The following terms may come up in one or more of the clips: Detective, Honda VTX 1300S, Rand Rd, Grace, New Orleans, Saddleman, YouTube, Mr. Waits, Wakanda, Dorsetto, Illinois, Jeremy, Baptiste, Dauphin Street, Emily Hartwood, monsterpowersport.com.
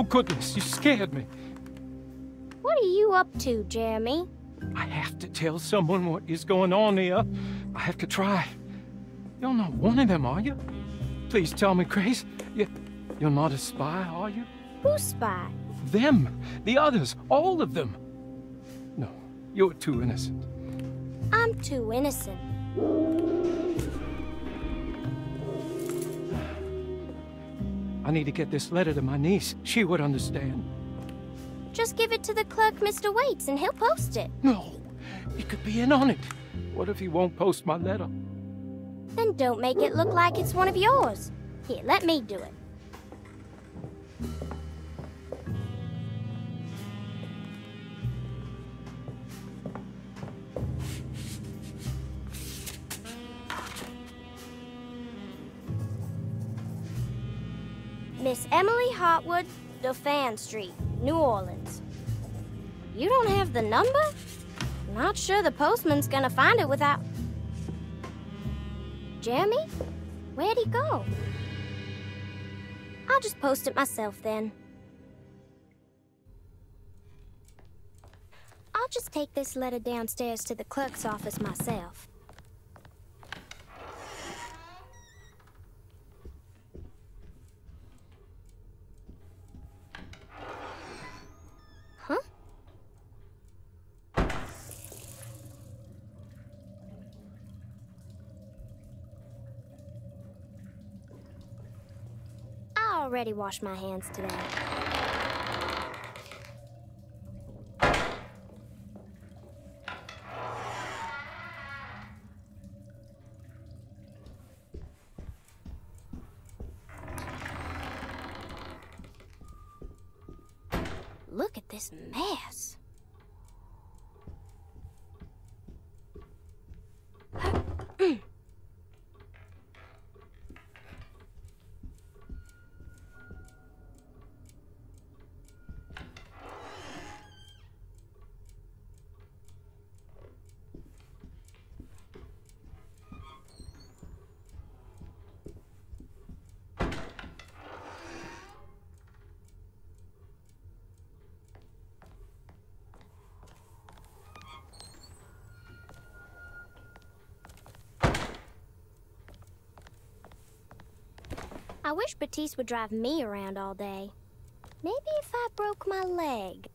Oh, goodness, you scared me. What are you up to, Jeremy? I have to tell someone what is going on here. I have to try. You're not one of them, are you? Please tell me, Grace. You're not a spy, are you? Who's spy? Them. The others. All of them. No, you're too innocent. I'm too innocent. I need to get this letter to my niece. She would understand. Just give it to the clerk, Mr. Waits, and he'll post it. No, he could be in on it. What if he won't post my letter? Then don't make it look like it's one of yours. Here, let me do it. Miss Emily Hartwood, Dauphin Street, New Orleans. You don't have the number? I'm not sure the postman's gonna find it without... Jeremy? Where'd he go? I'll just post it myself then. I'll just take this letter downstairs to the clerk's office myself. I already washed my hands today. Look at this mess. I wish Baptiste would drive me around all day. Maybe if I broke my leg.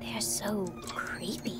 They're so creepy.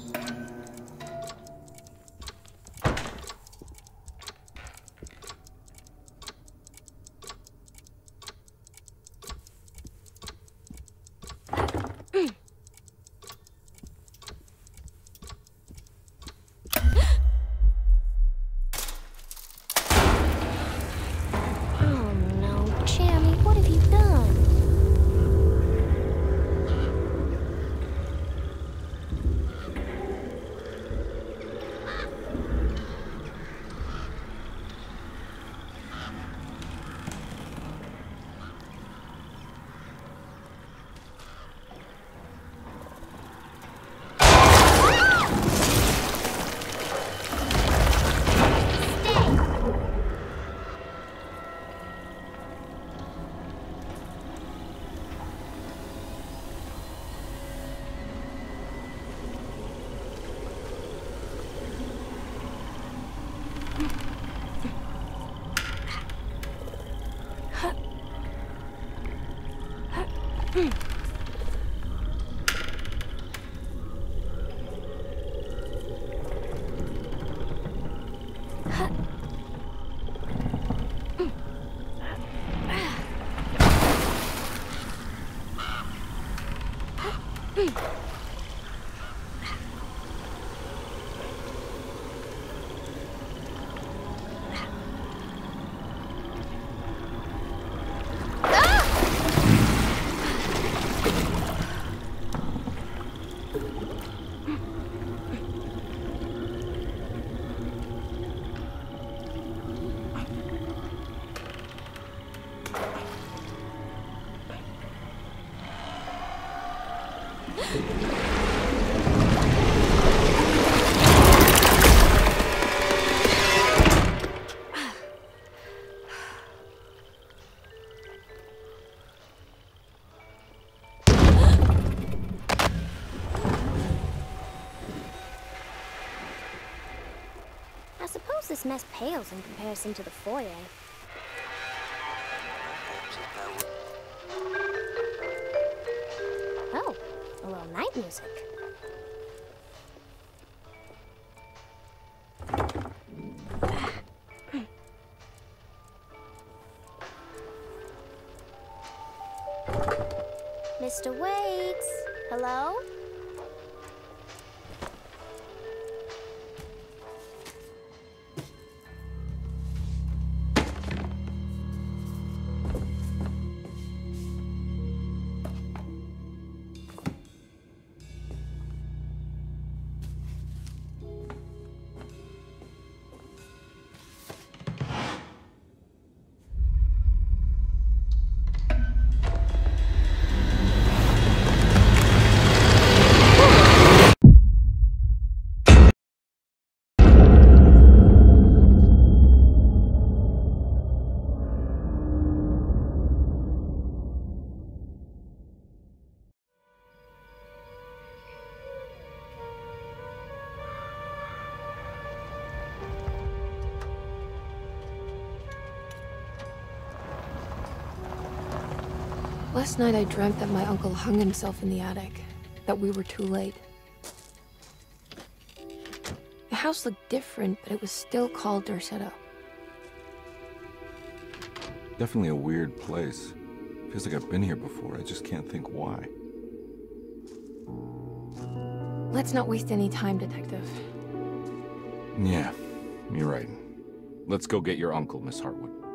I suppose this mess pales in comparison to the foyer. Oh, a little night music. Mr. Waits, hello? Last night I dreamt that my uncle hung himself in the attic, that we were too late. The house looked different, but it was still called Dorsetto. Definitely a weird place. Feels like I've been here before, I just can't think why. Let's not waste any time, Detective. Yeah, you're right. Let's go get your uncle, Miss Hartwood.